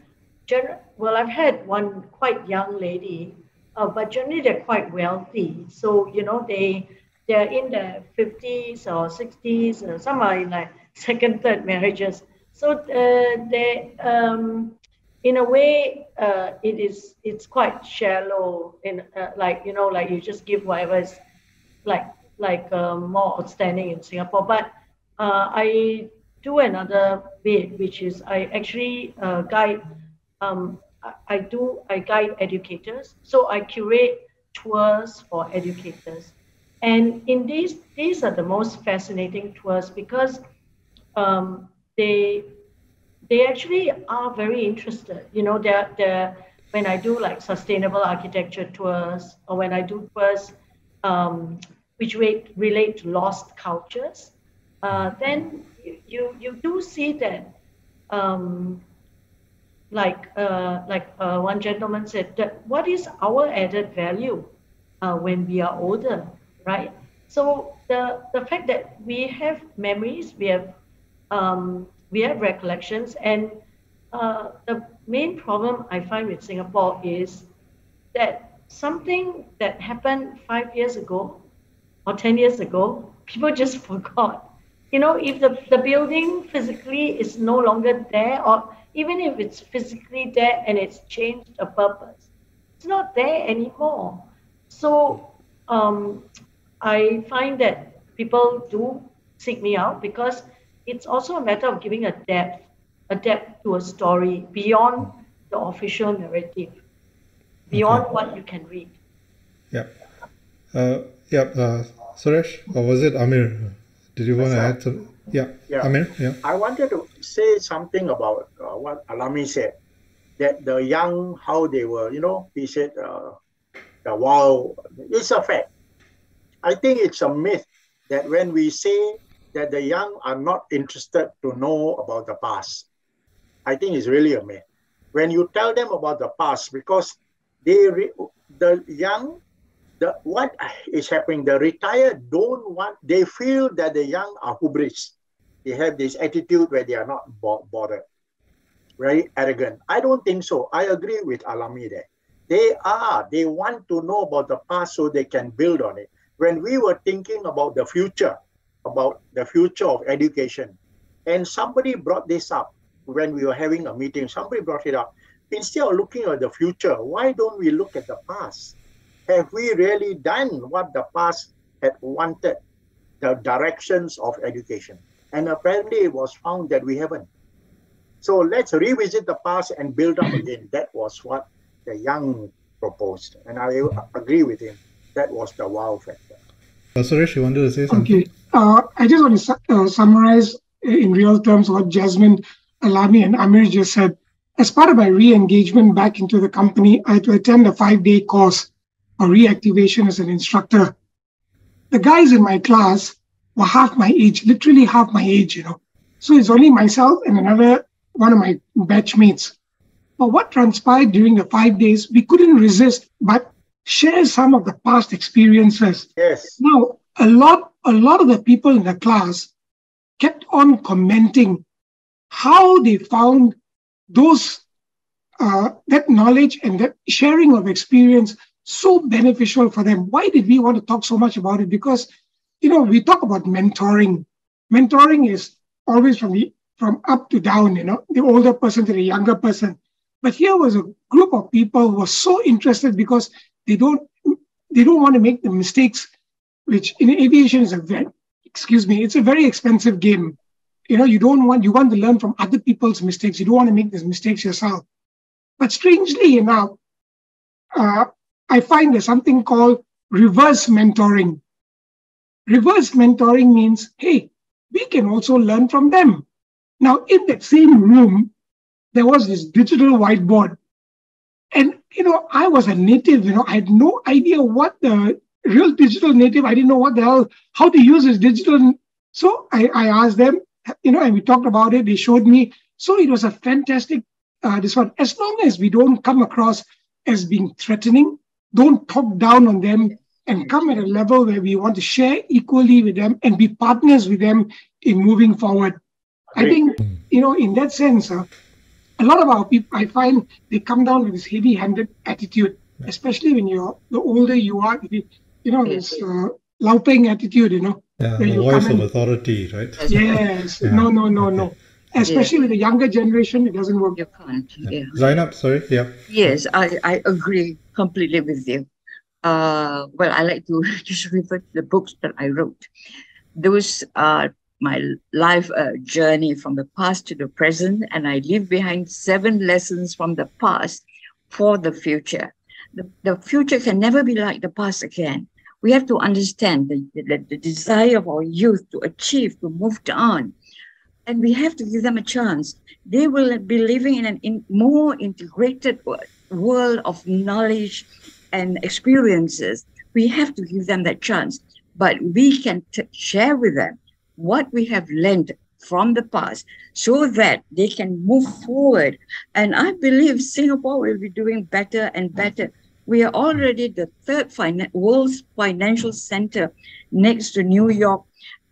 well, I've had one quite young lady, uh, but generally they're quite wealthy. So, you know, they, they're in their fifties or sixties, or some are in like second, third marriages. So uh, they, um, in a way, uh, it is, it's quite shallow in uh, like, you know, like you just give whatever is like, like uh, more outstanding in Singapore. But uh, I do another bit, which is I actually uh, guide, um, I, I do, I guide educators. So I curate tours for educators. And in these, these are the most fascinating tours because um, they, They actually are very interested. You know, they're, they're, when I do like sustainable architecture tours or when I do tours um, which relate to lost cultures, uh, then you, you, you do see that, um, like, uh, like uh, one gentleman said, that what is our added value uh, when we are older, right? So the, the fact that we have memories, we have... Um, We have recollections, and uh, the main problem I find with Singapore is that something that happened five years ago or ten years ago, people just forgot. You know, if the, the building physically is no longer there, or even if it's physically there and it's changed a purpose, it's not there anymore. So um, I find that people do seek me out because it's also a matter of giving a depth, a depth to a story beyond the official narrative, beyond okay. what you can read. Yeah. Uh, yeah. Uh, Suresh, or was it Amir? Did you want to add something? Yeah, yeah. Amir, yeah. I wanted to say something about uh, what Alami said, that the young, how they were, you know, he said, uh, the wow, it's a fact. I think it's a myth that when we say that the young are not interested to know about the past, I think it's really a myth. When you tell them about the past, because they, re the young, the what is happening, the retired don't want, they feel that the young are hubris. They have this attitude where they are not bo bothered, very arrogant. I don't think so. I agree with Alami there. They are, they want to know about the past so they can build on it. When we were thinking about the future, about the future of education, and somebody brought this up when we were having a meeting, somebody brought it up. Instead of looking at the future, why don't we look at the past? Have we really done what the past had wanted, the directions of education? And apparently it was found that we haven't. So let's revisit the past and build up again. That was what the young proposed. And I agree with him. That was the wow factor. Suresh, you wanted to say something? Okay. Uh, I just want to su uh, summarize in real terms what Jasmine, Alami, and Amir just said. As part of my re-engagement back into the company, I had to attend a five-day course for reactivation as an instructor. The guys in my class were half my age, literally half my age, you know. So it's only myself and another one of my batchmates. But what transpired during the five days, we couldn't resist but share some of the past experiences. Yes. Now, a lot, a lot of the people in the class kept on commenting how they found those, uh, that knowledge and that sharing of experience so beneficial for them. Why did we want to talk so much about it? Because, you know, we talk about mentoring. Mentoring is always from the from up to down, you know, the older person to the younger person. But here was a group of people who were so interested because they don't they don't want to make the mistakes, which in aviation is a very, excuse me, it's a very expensive game. You know, you don't want, you want to learn from other people's mistakes. You don't want to make these mistakes yourself. But strangely enough, uh, I find there's something called reverse mentoring. Reverse mentoring means, hey, we can also learn from them. Now, in that same room, there was this digital whiteboard. And, you know, I was a native, you know, I had no idea what the real digital native, I didn't know what the hell, how to use this digital. So I, I asked them, you know, and we talked about it. They showed me. So it was a fantastic, uh, this one. As long as we don't come across as being threatening, don't talk down on them, and come at a level where we want to share equally with them and be partners with them in moving forward. Great. I think, you know, in that sense, uh, a lot of our people, I find they come down with this heavy-handed attitude, especially when you're, the older you are, you know, this uh, louping attitude, you know. Yeah, the voice of authority, right? Yes. Yeah. No, no, no, okay. no. Especially yeah. with the younger generation, it doesn't work. You can't. Yeah. Zainab, sorry. Yeah. Yes, I, I agree completely with you. Uh, well, I like to just refer to the books that I wrote. Those are my life uh, journey from the past to the present, and I leave behind seven lessons from the past for the future. The, the future can never be like the past again. We have to understand the, the, the desire of our youth to achieve, to move on. And we have to give them a chance. They will be living in a in more integrated world of knowledge and experiences. We have to give them that chance. But we can t share with them what we have learned from the past so that they can move forward. And I believe Singapore will be doing better and better. We are already the third fin world's financial center next to New York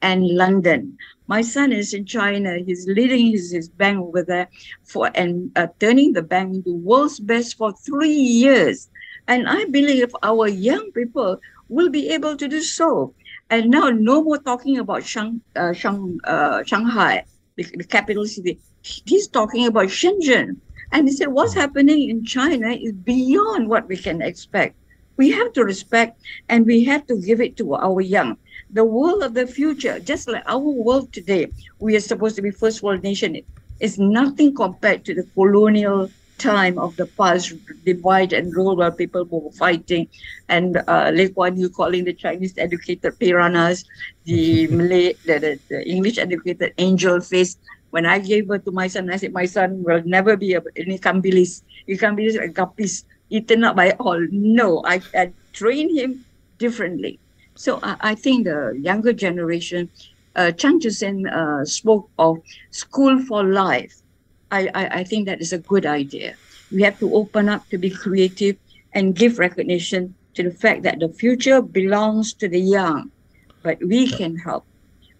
and London. My son is in China. He's leading his, his bank over there for and uh, turning the bank into world's best for three years. And I believe our young people will be able to do so. And now no more talking about Shang, uh, Shang, uh, Shanghai, the, the capital city. He's talking about Shenzhen. And he said, what's happening in China is beyond what we can expect. We have to respect and we have to give it to our young. The world of the future, just like our world today, we are supposed to be first world nation, is nothing compared to the colonial time of the past divide and rule where people were fighting, and uh, Lee Kuan Yew calling the Chinese educated piranhas, the Malay, the, the, the English educated angel face. When I gave birth to my son, I said, my son will never be a Ikambilis. Ikambilis and Kapis, eaten up by all. No, I, I trained him differently. So I, I think the younger generation, uh, Chang Ju-sen uh, spoke of school for life. I, I, I think that is a good idea. We have to open up to be creative and give recognition to the fact that the future belongs to the young, but we can help.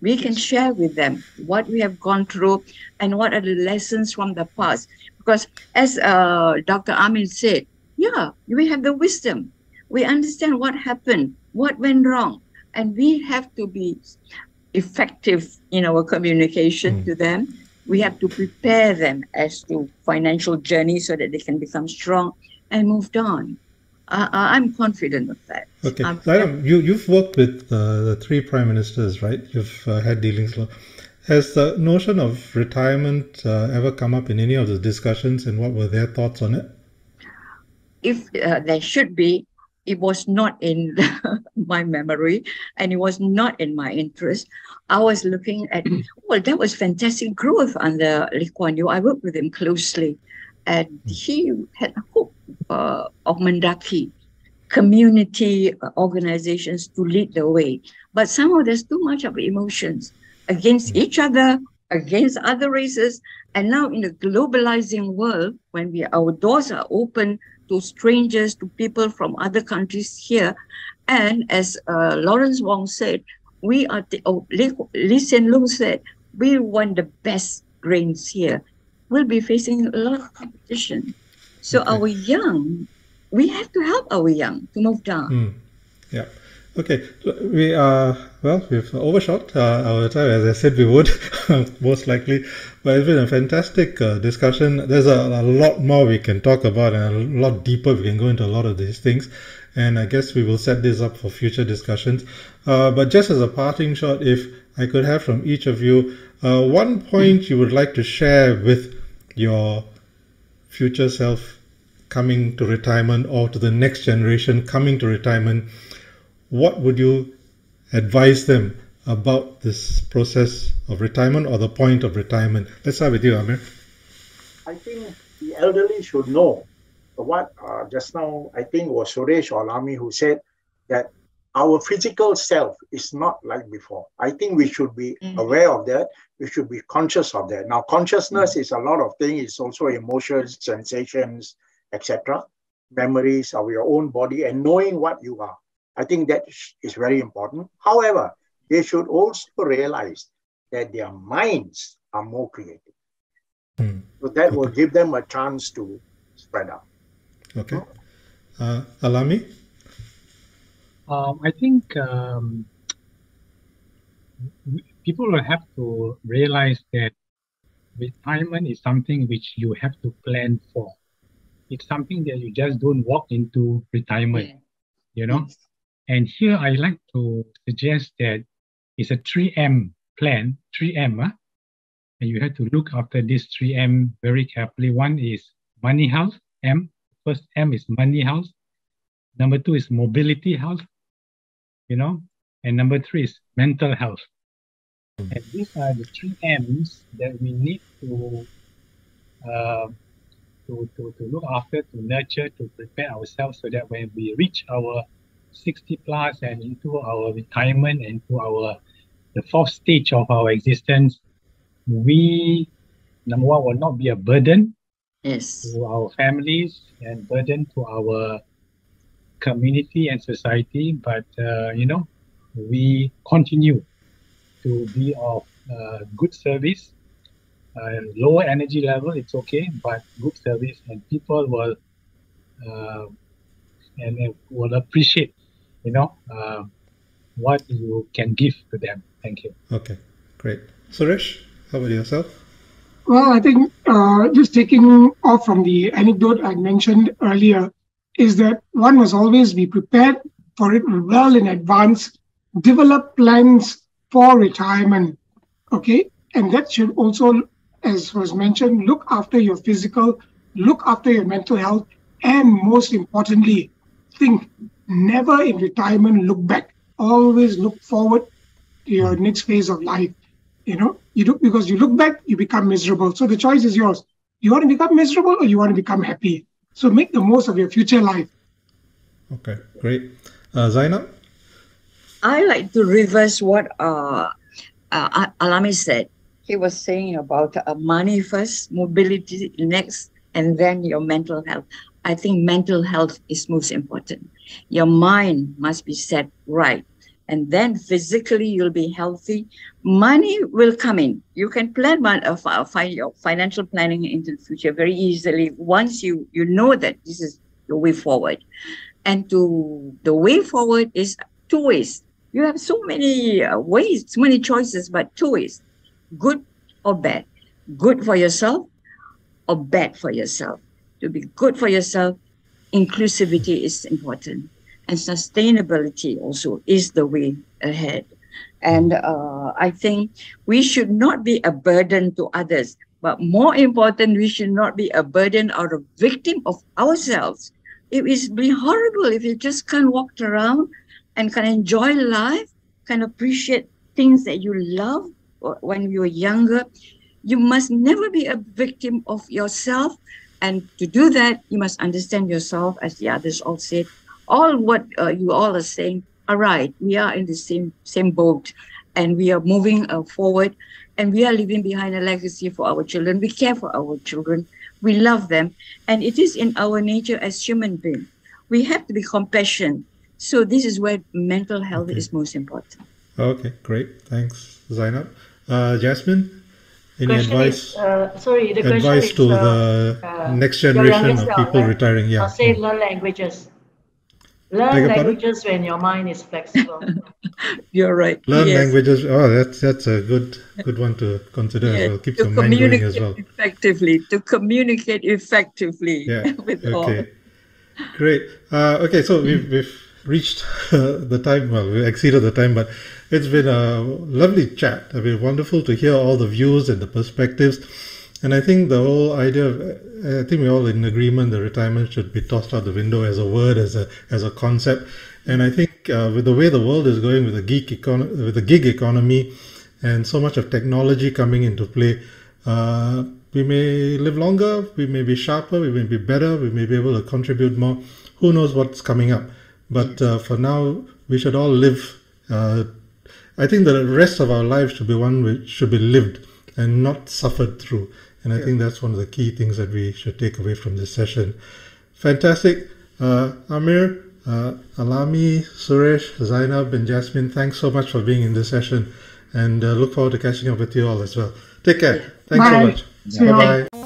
We can share with them what we have gone through and what are the lessons from the past. Because as uh, Doctor Amir said, yeah, we have the wisdom. We understand what happened, what went wrong, and we have to be effective in our communication mm. to them. We have to prepare them as to financial journey so that they can become strong and moved on. Uh, I'm confident of that. Okay, Zainab, you, you've worked with uh, the three prime ministers, right? You've uh, had dealings. Has the notion of retirement uh, ever come up in any of the discussions, and what were their thoughts on it? If uh, there should be, it was not in my memory, and it was not in my interest. I was looking at, well, that was fantastic growth under Lee Kuan Yew. I worked with him closely. And he had hope uh, of Mendaki, community organizations to lead the way. But somehow there's too much of emotions against each other, against other races. And now in the globalizing world, when we our doors are open to strangers, to people from other countries here, and as uh, Lawrence Wong said, we are, the, oh, Lee, Lee Sien Lung said, we want the best brains here. We'll be facing a lot of competition. So okay. our young, we have to help our young to move down. Mm. Yeah. Okay. We are, well, we've overshot uh, our time, as I said we would, most likely. But it's been a fantastic uh, discussion. There's a, a lot more we can talk about, and a lot deeper we can go into a lot of these things. And I guess we will set this up for future discussions. Uh, but just as a parting shot, if I could have from each of you, uh, one point mm. you would like to share with your future self coming to retirement, or to the next generation coming to retirement, what would you advise them about this process of retirement, or the point of retirement? Let's start with you, Amir. I think the elderly should know what uh, just now I think was Suresh or Alami who said that our physical self is not like before. I think we should be mm-hmm. aware of that. We should be conscious of that. Now, consciousness mm-hmm. is a lot of things. It's also emotions, sensations, et cetera, memories of your own body, and knowing what you are. I think that is very important. However, they should also realize that their minds are more creative. Mm-hmm. So that okay. will give them a chance to spread out. Okay. Uh, Alami? Um, I think um, people will have to realize that retirement is something which you have to plan for. It's something that you just don't walk into retirement, yeah. you know. Yes. And here I like to suggest that it's a three M plan, three M, huh? And you have to look after this three M very carefully. One is money, health, M. First M is money, health. Number two is mobility, health. You know, and number three is mental health. And these are the three M's that we need to, uh, to, to, to look after, to nurture, to prepare ourselves so that when we reach our sixty plus and into our retirement and to our, the fourth stage of our existence, we, number one, will not be a burden yes. to our families and burden to our community and society, but uh, you know, we continue to be of uh, good service, uh, lower energy level, it's okay, but good service, and people will uh, and uh, will appreciate, you know, uh, what you can give to them. Thank you. Okay, great. Suresh, how about yourself? Well, I think uh, just taking off from the anecdote I mentioned earlier, is that one must always be prepared for it well in advance, develop plans for retirement, okay? And that should also, as was mentioned, look after your physical look after your mental health, and most importantly, think never in retirement look back. Always look forward to your next phase of life. You know, you do, because you look back, you become miserable. So the choice is yours. You want to become miserable or you want to become happy? So make the most of your future life. Okay, great. Uh, Zainab? I like to reverse what uh, uh, Alami said. He was saying about uh, money first, mobility next, and then your mental health. I think mental health is most important. Your mind must be set right. And then physically you'll be healthy. Money will come in. You can plan one, uh, find your financial planning into the future very easily once you, you know that this is your way forward. And to the way forward is two ways. You have so many uh, ways, so many choices, but two ways. Good or bad. Good for yourself or bad for yourself. To be good for yourself, inclusivity is important. And sustainability also is the way ahead. And uh, I think we should not be a burden to others. But more important, we should not be a burden or a victim of ourselves. It would be horrible if you just can't walk around and can enjoy life, can appreciate things that you love when you were younger. You must never be a victim of yourself. And to do that, you must understand yourself, as the others all said. All what uh, you all are saying are right. We are in the same same boat, and we are moving uh, forward, and we are leaving behind a legacy for our children. We care for our children. We love them. And it is in our nature as human beings. We have to be compassionate. So this is where mental health okay. is most important. Okay, great. Thanks, Zainab. Uh, Jasmine? Any advice? Is, uh, sorry, the advice is, to uh, the uh, next generation of people right? retiring. Yeah. I'll say learn languages. Learn Take languages when your mind is flexible. You're right. Learn yes. languages. Oh, that's that's a good good one to consider. Yes. Well. Keep to your mind going as well. Effectively to communicate effectively. Yeah. with okay. all. Great. Uh, okay, so we've we've reached uh, the time. Well, we exceeded the time, but. It's been a lovely chat. I mean, wonderful to hear all the views and the perspectives. And I think the whole idea of, I think we're all in agreement, that retirement should be tossed out the window as a word, as a as a concept. And I think uh, with the way the world is going, with the geek econ with the gig economy, and so much of technology coming into play, uh, we may live longer, we may be sharper, we may be better, we may be able to contribute more. Who knows what's coming up? But uh, for now, we should all live. Uh, I think the rest of our lives should be one which should be lived and not suffered through. And I yeah. think that's one of the key things that we should take away from this session. Fantastic. Uh, Amir, uh, Alami, Suresh, Zainab and Jasmine, thanks so much for being in this session. And uh, look forward to catching up with you all as well. Take care. Thanks Bye. so much. Yeah. Bye-bye.